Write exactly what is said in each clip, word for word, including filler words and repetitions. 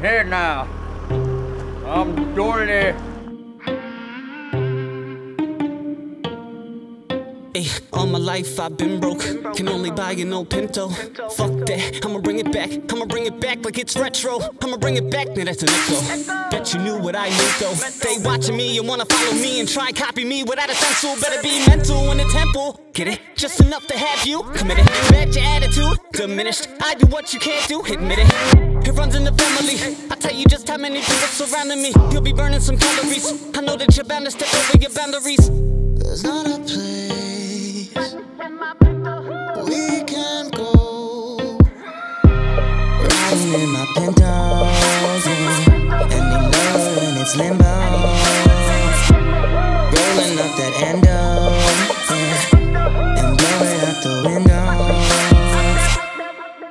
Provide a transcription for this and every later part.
Here now, I'm doing it. Hey, all my life I've been broke. Can only buy an old Pinto. Fuck that, I'ma bring it back. I'ma bring it back like it's retro. I'ma bring it back, now that's an echo. Bet you knew what I knew though. They watching me and wanna follow me and try and copy me without a stencil. Better be mental in the temple. Get it? Just enough to have you committed. Bet your attitude diminished. I do what you can't do, admit it. It runs in the family. I tell you just how many people surrounding me. You'll be burning some calories. I know that you're bound to step over your boundaries. There's not a place we can go. Riding in my Pintos, yeah. Ending low and it's limbo. Rolling up that endo, yeah. And blowing out the window.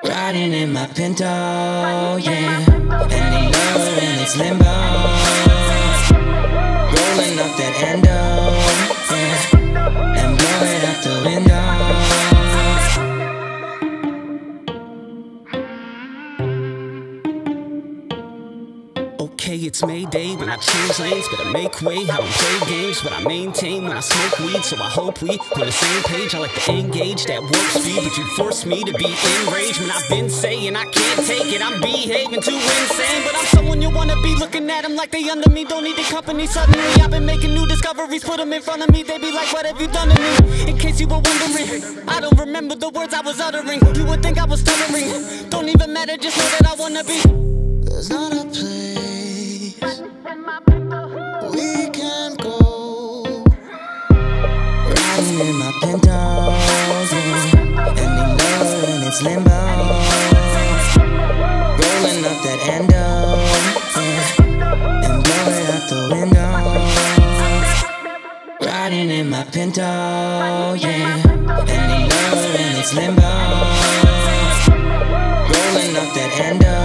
Riding in my Pinto, yeah. Ending low and it's limbo. Rolling up that endo, yeah. And blowing out the window. Okay, it's Mayday when I change lanes. Better make way, I don't play games. But I maintain when I smoke weed. So I hope we on the same page. I like to engage that warp speed, but you force me to be enraged when I've been saying I can't take it. I'm behaving too insane, but I'm someone you wanna be. Looking at them like they under me, don't need the company. Suddenly I've been making new discoveries. Put them in front of me, they be like, what have you done to me? In case you were wondering, I don't remember the words I was uttering. You would think I was stuttering. Don't even matter, just know that I wanna be. There's not a place we can go. Riding in my Pintos, yeah. Ending low and it's limbo. Rolling up that endo, yeah. And blowing out the window. Riding in my Pinto, yeah. Ending low and it's limbo. Rolling up that endo.